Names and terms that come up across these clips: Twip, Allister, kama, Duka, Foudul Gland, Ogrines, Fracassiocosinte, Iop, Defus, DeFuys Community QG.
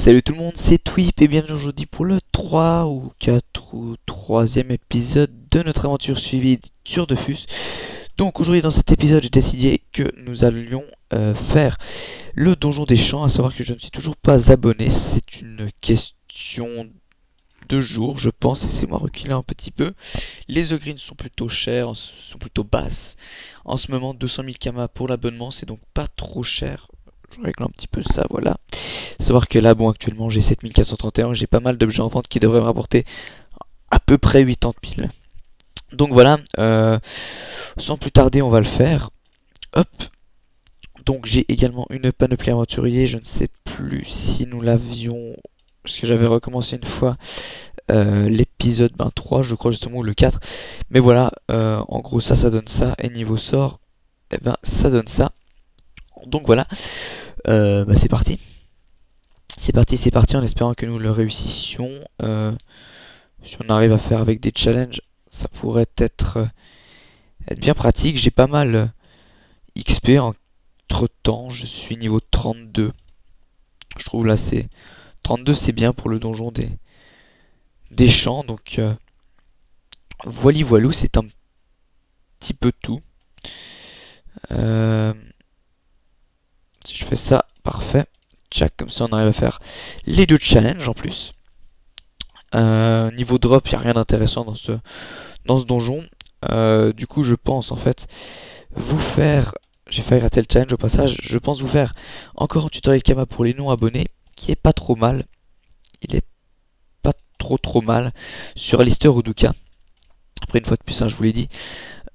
Salut tout le monde, c'est Twip et bienvenue aujourd'hui pour le 3 ou 4 ou 3ème épisode de notre aventure suivie sur Defus. Donc aujourd'hui dans cet épisode j'ai décidé que nous allions faire le donjon des champs, à savoir que je ne suis toujours pas abonné, c'est une question de jour je pense. Laissez-moi reculer un petit peu. Les Ogrines sont plutôt chères, sont plutôt basses, en ce moment 200 000 kamas pour l'abonnement, c'est donc pas trop cher. Je règle un petit peu ça, voilà. Savoir que là, bon, actuellement, j'ai 7431. J'ai pas mal d'objets en vente qui devraient me rapporter à peu près 80 000. Donc voilà, sans plus tarder, on va le faire. Hop. Donc j'ai également une panoplie aventurier. Je ne sais plus si nous l'avions... Parce que j'avais recommencé une fois l'épisode 3, je crois justement, ou le 4. Mais voilà, en gros, ça, ça donne ça. Et niveau sort, eh ben, ça donne ça. Donc voilà, c'est parti. C'est parti en espérant que nous le réussissions. Si on arrive à faire avec des challenges, ça pourrait être bien pratique. J'ai pas mal XP entre temps, je suis niveau 32. Je trouve là c'est 32, c'est bien pour le donjon des champs. Donc voilou, c'est un petit peu tout. Si je fais ça, parfait. Tchac, comme ça on arrive à faire les deux challenges en plus. Niveau drop, il n'y a rien d'intéressant dans ce donjon. Du coup, je pense en fait vous faire... J'ai failli rater le challenge au passage. Je pense vous faire encore un tutoriel Kama pour les non-abonnés, qui est pas trop mal. Il est pas trop mal sur Allister ou Duka. Après, une fois de plus, hein, je vous l'ai dit,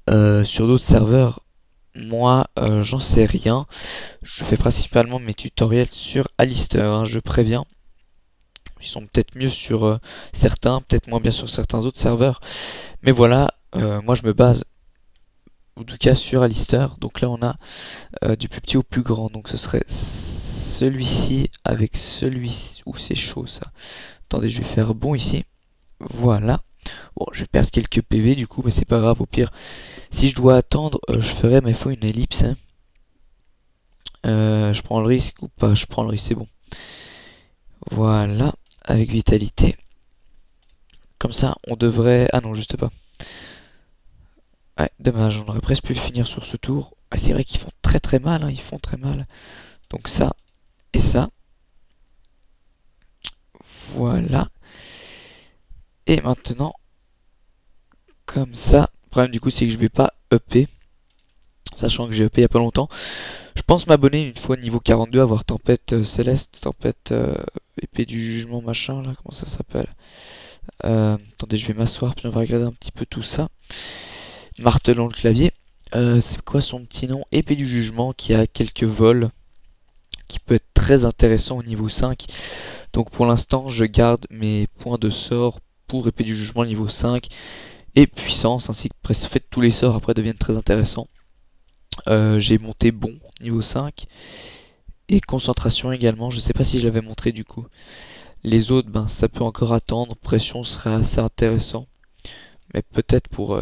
sur d'autres serveurs... Moi, j'en sais rien. Je fais principalement mes tutoriels sur Allister, hein, je préviens. Ils sont peut-être mieux sur certains, peut-être moins bien sur certains autres serveurs. Mais voilà, moi je me base, en tout cas, sur Allister. Donc là, on a du plus petit au plus grand. Donc ce serait celui-ci avec celui-ci. Ouh, c'est chaud ça. Attendez, je vais faire bon ici. Voilà. Bon, je vais perdre quelques PV du coup, mais c'est pas grave, au pire. Si je dois attendre, je ferai mais faut une ellipse. Hein. Je prends le risque ou pas? Je prends le risque, c'est bon. Voilà, avec vitalité. Comme ça, on devrait... Ah non, juste pas. Ouais, dommage, on aurait presque pu le finir sur ce tour. Ah, c'est vrai qu'ils font très mal, hein, ils font très mal. Donc ça, et ça. Voilà. Et maintenant, comme ça, le problème du coup c'est que je vais pas upper, sachant que j'ai upé il n'y a pas longtemps. Je pense m'abonner une fois niveau 42, avoir tempête céleste, tempête épée du jugement machin, là, comment ça s'appelle. Attendez, je vais m'asseoir, puis on va regarder un petit peu tout ça. Martelant le clavier, c'est quoi son petit nom? Épée du jugement, qui a quelques vols, qui peut être très intéressant au niveau 5. Donc pour l'instant, je garde mes points de sort pour épée du jugement niveau 5 et puissance, ainsi que presque fait tous les sorts après deviennent très intéressants. J'ai monté bon niveau 5 et concentration également, je sais pas si je l'avais montré du coup. Les autres, ben ça peut encore attendre, pression serait assez intéressant, mais peut-être pour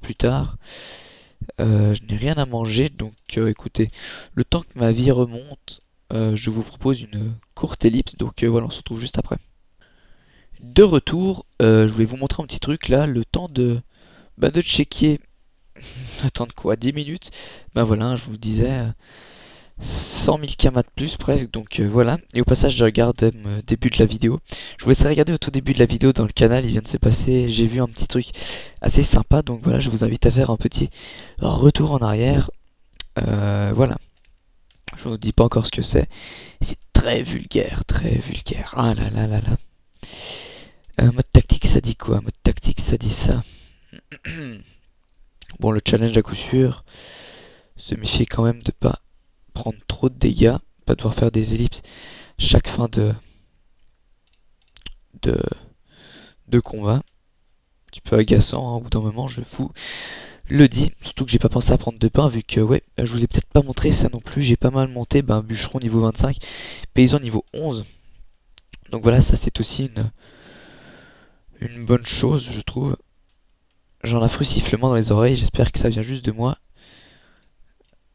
plus tard. Je n'ai rien à manger, donc écoutez, le temps que ma vie remonte, je vous propose une courte ellipse, donc voilà, on se retrouve juste après. De retour, je voulais vous montrer un petit truc là, le temps de checker, attends, de quoi, 10 minutes, ben voilà, je vous disais, 100 000 kamas de plus presque, donc voilà, et au passage je regarde le début de la vidéo, je vous laisse regarder au tout début de la vidéo dans le canal, il vient de se passer, j'ai vu un petit truc assez sympa, donc voilà, je vous invite à faire un petit retour en arrière, voilà, je vous dis pas encore ce que c'est très vulgaire, ah là là là là. Mode tactique ça dit quoi? Mode tactique ça dit ça. Bon, le challenge à coup sûr, se méfier quand même de pas prendre trop de dégâts, pas devoir faire des ellipses chaque fin de combat. Un petit peu agaçant hein, au bout d'un moment, je vous le dis, surtout que j'ai pas pensé à prendre de pain vu que ouais, je vous l'ai peut-être pas montré ça non plus, j'ai pas mal monté, ben bûcheron niveau 25, paysan niveau 11. Donc voilà, ça c'est aussi une bonne chose, je trouve. J'en ai un sifflement dans les oreilles, j'espère que ça vient juste de moi.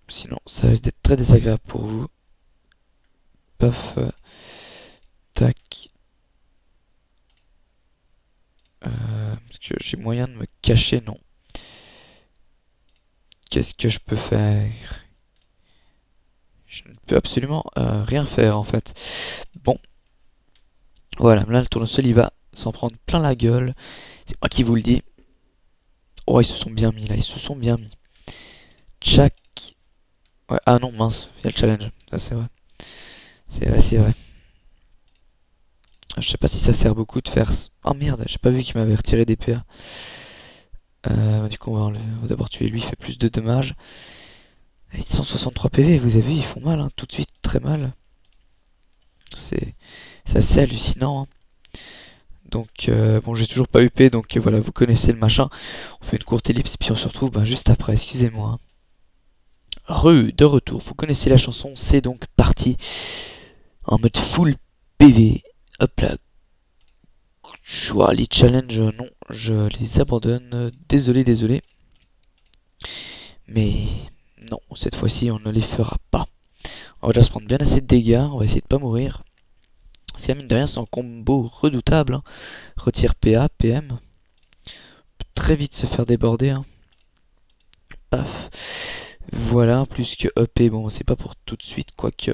Sinon, ça risque d'être très désagréable pour vous. Paf. Tac. Est-ce que j'ai moyen de me cacher? Non. Qu'est-ce que je peux faire? Je ne peux absolument rien faire en fait. Bon. Voilà, là le tournesol il va s'en prendre plein la gueule. C'est moi qui vous le dis. Oh, ils se sont bien mis là, ils se sont bien mis. Tchac. Ouais, ah non, mince, il y a le challenge. Ça c'est vrai. C'est vrai, c'est vrai. Je sais pas si ça sert beaucoup de faire... Oh merde, j'ai pas vu qu'il m'avait retiré des PA. Du coup on va d'abord tuer lui, il fait plus de dommages. Et 163 PV, vous avez vu, ils font mal, hein, tout de suite, très mal. C'est assez hallucinant. Hein. Donc bon, j'ai toujours pas UP, donc voilà, vous connaissez le machin. On fait une courte ellipse, puis on se retrouve ben, juste après, excusez-moi. De retour, vous connaissez la chanson, c'est donc parti. En mode full PV. Hop là. Les challenges, non, je les abandonne. Désolé, désolé. Mais non, cette fois-ci, on ne les fera pas. On va déjà se prendre bien assez de dégâts. On va essayer de pas mourir. Parce que mine de rien, c'est un combo redoutable. Hein. Retire PA, PM. On peut très vite se faire déborder. Hein. Paf. Voilà, plus que EP, bon c'est pas pour tout de suite, quoique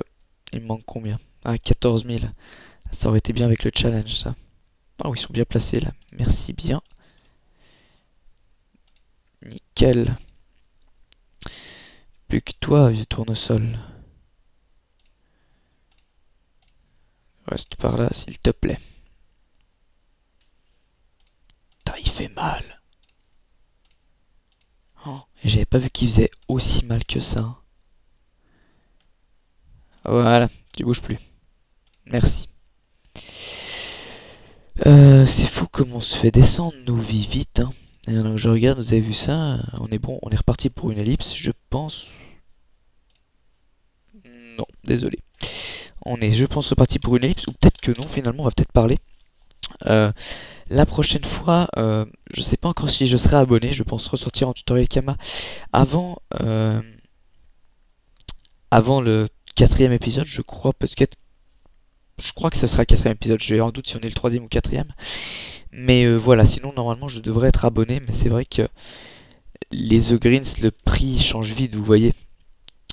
il me manque combien? Ah, 14 000, ça aurait été bien avec le challenge ça. Ah oui, ils sont bien placés là, merci bien. Nickel. Plus que toi, vieux tournesol. Reste par là s'il te plaît. Putain, il fait mal. Oh, j'avais pas vu qu'il faisait aussi mal que ça. Voilà, tu bouges plus. Merci. C'est fou comme on se fait descendre nos vies vite. Hein. Et alors, je regarde, vous avez vu ça? On est bon, on est reparti pour une ellipse, je pense. Non, désolé. On est, je pense, reparti pour une ellipse, ou peut-être que non, finalement, on va peut-être parler. La prochaine fois, je sais pas encore si je serai abonné, je pense ressortir en tutoriel Kama avant, avant le 4e épisode, je crois, parce que je crois que ce sera le 4e épisode, j'ai en doute si on est le 3e ou 4e, mais voilà, sinon normalement je devrais être abonné, mais c'est vrai que les Ogrines, le prix change vite, vous voyez,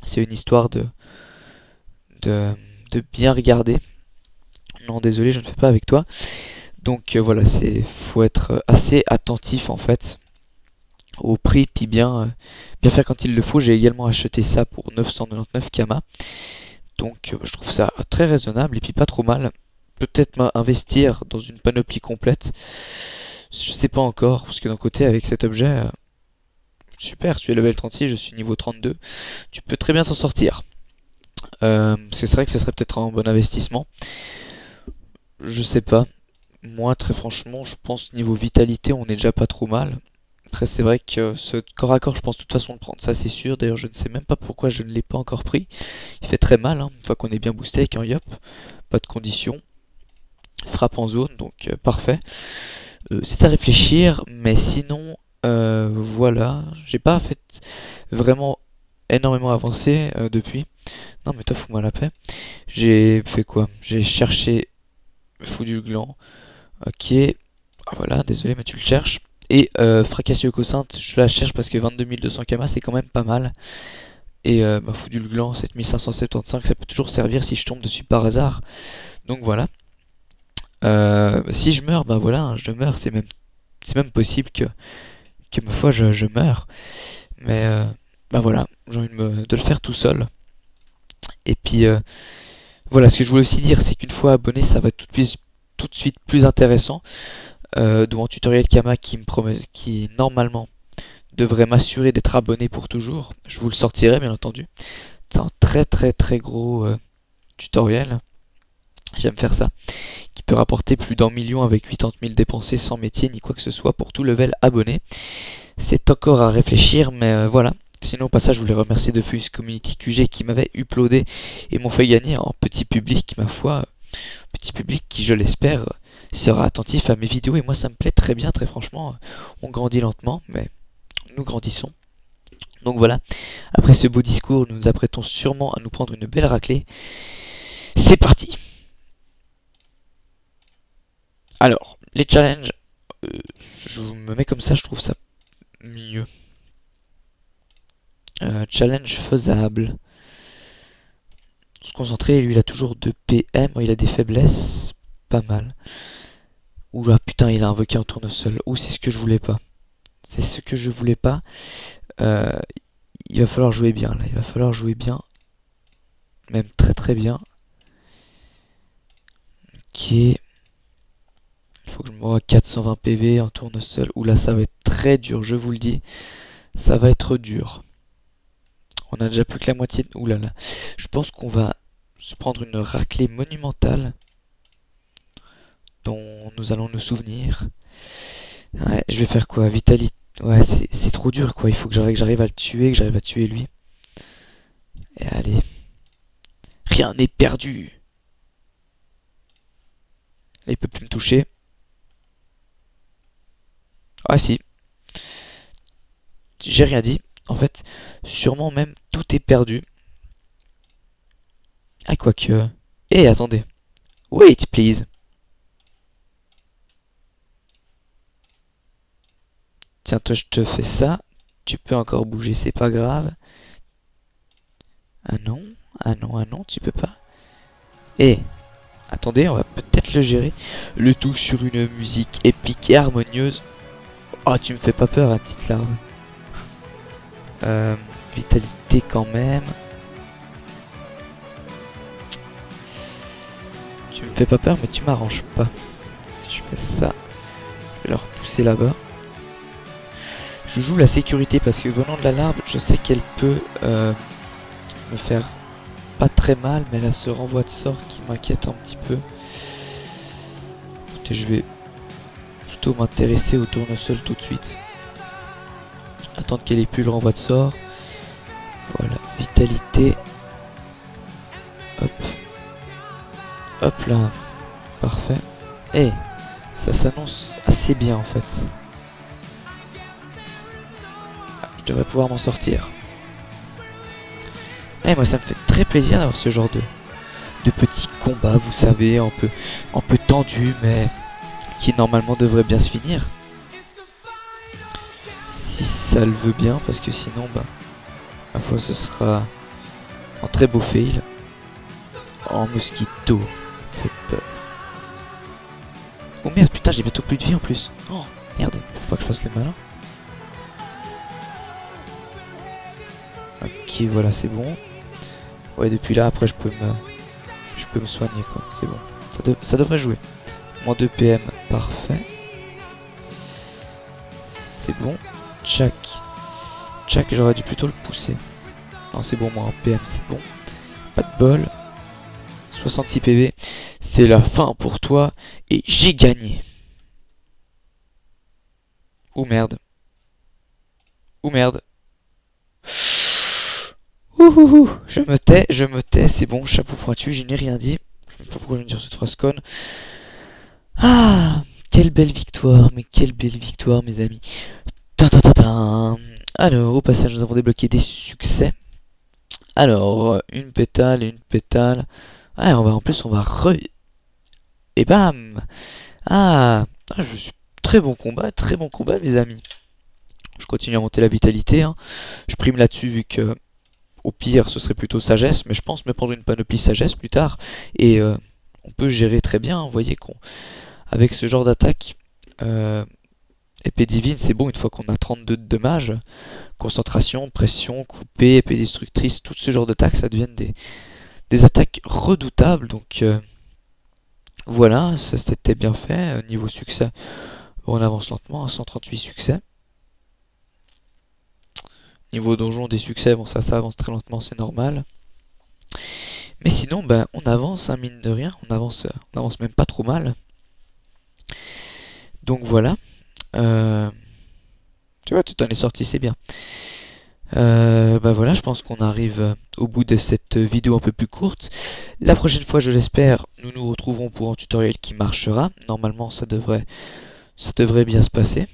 c'est une histoire de bien regarder. Non, désolé, je ne fais pas avec toi. Donc voilà, c'est faut être assez attentif en fait au prix, puis bien faire quand il le faut. J'ai également acheté ça pour 999 Kama. Donc je trouve ça très raisonnable et puis pas trop mal. Peut-être m'investir dans une panoplie complète. Je sais pas encore, parce que d'un côté avec cet objet, super, tu es level 36, je suis niveau 32. Tu peux très bien t'en sortir. C'est vrai que ce serait peut-être un bon investissement. Je sais pas. Moi, très franchement, je pense niveau vitalité, on est déjà pas trop mal. Après, c'est vrai que ce corps à corps, je pense de toute façon le prendre. Ça, c'est sûr. D'ailleurs, je ne sais même pas pourquoi je ne l'ai pas encore pris. Il fait très mal, hein, une fois qu'on est bien boosté avec un yop. Pas de condition. Frappe en zone, donc parfait. C'est à réfléchir, mais sinon, voilà. J'ai pas fait vraiment énormément avancé depuis. Non, mais toi, fous-moi la paix. J'ai fait quoi? J'ai cherché Foudul Gland. Ok, voilà, désolé mais tu le cherches. Et Fracassiocosinte, je la cherche parce que 22200 Kama c'est quand même pas mal. Et Foudul Gland 7575, ça peut toujours servir si je tombe dessus par hasard. Donc voilà. Si je meurs, bah voilà, hein, je meurs, c'est même possible que ma foi je meurs. Mais bah voilà, j'ai envie de le faire tout seul. Et puis voilà, ce que je voulais aussi dire, c'est qu'une fois abonné, ça va être tout de suite plus intéressant, de mon tutoriel Kama qui normalement devrait m'assurer d'être abonné pour toujours. Je vous le sortirai bien entendu. C'est un très gros tutoriel. J'aime faire ça. Qui peut rapporter plus d'un million avec 80 000 dépensés sans métier ni quoi que ce soit pour tout level abonné. C'est encore à réfléchir, mais voilà. Sinon, au passage, je voulais remercier DeFuys Community QG qui m'avait uploadé et m'ont fait gagner en petit public, ma foi. Petit public qui, je l'espère, sera attentif à mes vidéos et moi ça me plaît très bien, très franchement. On grandit lentement mais nous grandissons. Donc voilà, après ce beau discours, nous nous apprêtons sûrement à nous prendre une belle raclée. C'est parti! Alors, les challenges, je me mets comme ça, je trouve ça mieux. Challenge faisable. Se concentrer, lui il a toujours 2 PM, il a des faiblesses, pas mal. Ouh là, putain, il a invoqué un tournesol. Ouh, c'est ce que je voulais pas. C'est ce que je voulais pas. Il va falloir jouer bien là, il va falloir jouer bien. Même très très bien. Ok. Il faut que je me rende à 420 PV en tournesol. Ouh là, ça va être très dur, je vous le dis. Ça va être dur. On a déjà plus que la moitié. Ouh là là. Je pense qu'on va se prendre une raclée monumentale dont nous allons nous souvenir. Ouais, je vais faire quoi? Vitalité. Ouais, c'est trop dur quoi. Il faut que j'arrive à le tuer, que j'arrive à tuer lui. Et allez. Rien n'est perdu. Il peut plus me toucher. Ah si. J'ai rien dit. En fait, sûrement même tout est perdu. Ah, quoique. Eh, attendez. Wait, please. Tiens, toi, je te fais ça. Tu peux encore bouger, c'est pas grave. Ah non, ah non, ah non, tu peux pas. Eh, attendez, on va peut-être le gérer. Le tout sur une musique épique et harmonieuse. Oh, tu me fais pas peur, la petite larve. Vitalité quand même. Tu me fais pas peur mais tu m'arranges pas. Je fais ça. Je vais leur pousser là-bas. Je joue la sécurité parce que venant de la larve, je sais qu'elle peut me faire pas très mal, mais elle a ce renvoi de sort qui m'inquiète un petit peu. Je vais plutôt m'intéresser au tournesol tout de suite. Attendre qu'elle ait plus le renvoi de sort. Voilà, vitalité. Hop. Hop là. Parfait. Et ça s'annonce assez bien en fait. Je devrais pouvoir m'en sortir. Et moi ça me fait très plaisir d'avoir ce genre de petits combats, vous savez, un peu tendus, mais qui normalement devraient bien se finir. Si ça le veut bien, parce que sinon, bah, à la fois ce sera en très beau fail. En mosquito, fait peur. Oh merde, putain, j'ai bientôt plus de vie en plus. Oh merde, faut pas que je fasse le malin. Ok, voilà, c'est bon. Ouais, depuis là, après, je peux me soigner, quoi. C'est bon, ça devrait jouer. Moins 2 PM, parfait. C'est bon. Tchac, j'aurais dû plutôt le pousser. Non, c'est bon, moi, en PM, c'est bon. Pas de bol. 66 PV. C'est la fin pour toi. Et j'ai gagné. Oh merde. Oh merde. Ouhouhou. Je me tais. C'est bon, chapeau pointu. Je n'ai rien dit. Je ne sais pas pourquoi je viens de dire ce Troscon. Ah, quelle belle victoire. Mais quelle belle victoire, mes amis. Alors, au passage, nous avons débloqué des succès. Alors, une pétale et une pétale. Ah, on va, en plus, on va et bam. Ah, je suis... très bon combat, mes amis. Je continue à monter la vitalité. Hein. Je prime là-dessus, vu que, au pire, ce serait plutôt sagesse. Mais je pense me prendre une panoplie sagesse plus tard. Et on peut gérer très bien. Hein. Vous voyez qu'avec ce genre d'attaque... Épée divine, c'est bon, une fois qu'on a 32 de dommages, concentration, pression, coupée, épée destructrice, tout ce genre d'attaques, ça devient des attaques redoutables. Donc voilà, ça c'était bien fait. Niveau succès, on avance lentement, à 138 succès. Niveau donjon, des succès, bon ça avance très lentement, c'est normal. Mais sinon, ben, on avance, hein, mine de rien, on avance même pas trop mal. Donc voilà. Tu vois, tu t'en es sorti, c'est bien. Bah voilà, je pense qu'on arrive au bout de cette vidéo un peu plus courte. La prochaine fois, je l'espère, nous nous retrouverons pour un tutoriel qui marchera. Normalement, ça devrait bien se passer.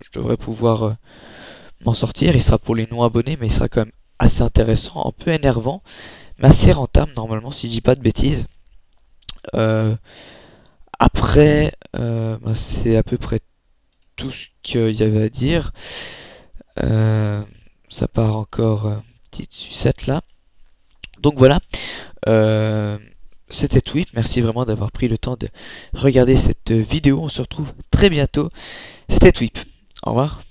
Je devrais pouvoir m'en sortir. Il sera pour les non-abonnés, mais il sera quand même assez intéressant, un peu énervant, mais assez rentable normalement, si je dis pas de bêtises. Après, c'est à peu près tout ce qu'il y avait à dire. Ça part encore petite sucette là. Donc voilà, c'était Twip. Merci vraiment d'avoir pris le temps de regarder cette vidéo. On se retrouve très bientôt. C'était Twip. Au revoir.